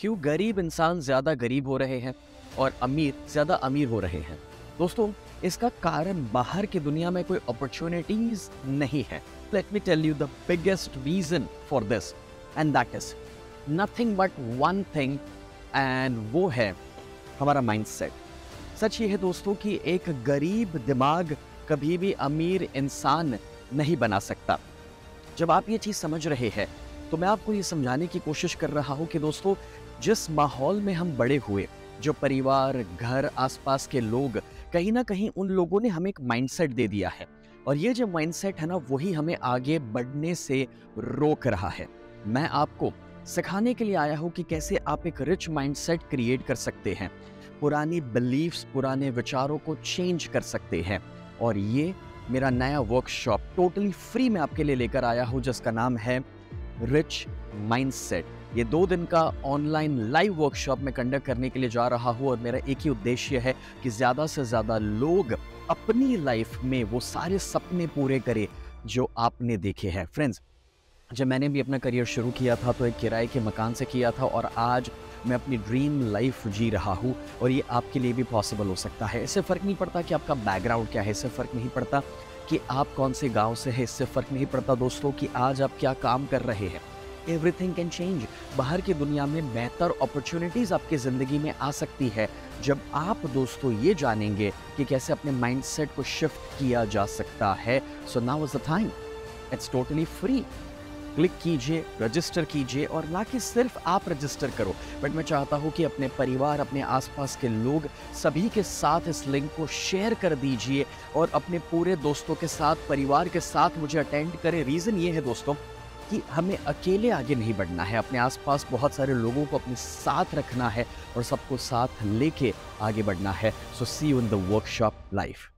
क्यों गरीब इंसान ज़्यादा गरीब हो रहे हैं और अमीर ज़्यादा अमीर हो रहे हैं। दोस्तों, इसका कारण बाहर की दुनिया में कोई अपॉर्चुनिटीज़ नहीं है। Let me tell you the biggest reason for this and that is nothing but one thing, and वो है हमारा माइंडसेट। सच ये है दोस्तों कि एक गरीब दिमाग कभी भी अमीर इंसान नहीं बना सकता। जब आप ये चीज़ समझ रहे हैं तो मैं आपको ये समझाने की कोशिश कर रहा हूँ कि दोस्तों, जिस माहौल में हम बड़े हुए, जो परिवार, घर, आसपास के लोग, कहीं ना कहीं उन लोगों ने हमें एक माइंडसेट दे दिया है और ये जो माइंडसेट है ना, वही हमें आगे बढ़ने से रोक रहा है। मैं आपको सिखाने के लिए आया हूँ कि कैसे आप एक रिच माइंडसेट क्रिएट कर सकते हैं, पुरानी बिलीफ्स, पुराने विचारों को चेंज कर सकते हैं। और ये मेरा नया वर्कशॉप टोटली फ्री में आपके लिए लेकर आया हूँ, जिसका नाम है रिच माइंडसेट। ये 2 दिन का ऑनलाइन लाइव वर्कशॉप में कंडक्ट करने के लिए जा रहा हूँ और मेरा एक ही उद्देश्य है कि ज़्यादा से ज़्यादा लोग अपनी लाइफ में वो सारे सपने पूरे करें जो आपने देखे हैं। फ्रेंड्स, जब मैंने भी अपना करियर शुरू किया था तो एक किराए के मकान से किया था और आज मैं अपनी ड्रीम लाइफ जी रहा हूँ और ये आपके लिए भी पॉसिबल हो सकता है। इससे फ़र्क नहीं पड़ता कि आपका बैकग्राउंड क्या है, इससे फ़र्क नहीं पड़ता कि आप कौन से गाँव से हैं, इससे फ़र्क नहीं पड़ता दोस्तों कि आज आप क्या काम कर रहे हैं। Everything can change. बाहर की दुनिया में बेहतर अपॉर्चुनिटीज़ आपकी ज़िंदगी में आ सकती है जब आप दोस्तों ये जानेंगे कि कैसे अपने माइंडसेट को शिफ्ट किया जा सकता है। So now is the time, it's totally free. Click कीजिए, रजिस्टर कीजिए और ना कि सिर्फ आप रजिस्टर करो, बट मैं चाहता हूँ कि अपने परिवार, अपने आसपास के लोग, सभी के साथ इस लिंक को शेयर कर दीजिए और अपने पूरे दोस्तों के साथ, परिवार के साथ मुझे अटेंड करें। रीज़न ये है दोस्तों कि हमें अकेले आगे नहीं बढ़ना है, अपने आसपास बहुत सारे लोगों को अपने साथ रखना है और सबको साथ लेके आगे बढ़ना है। So see you in the workshop life.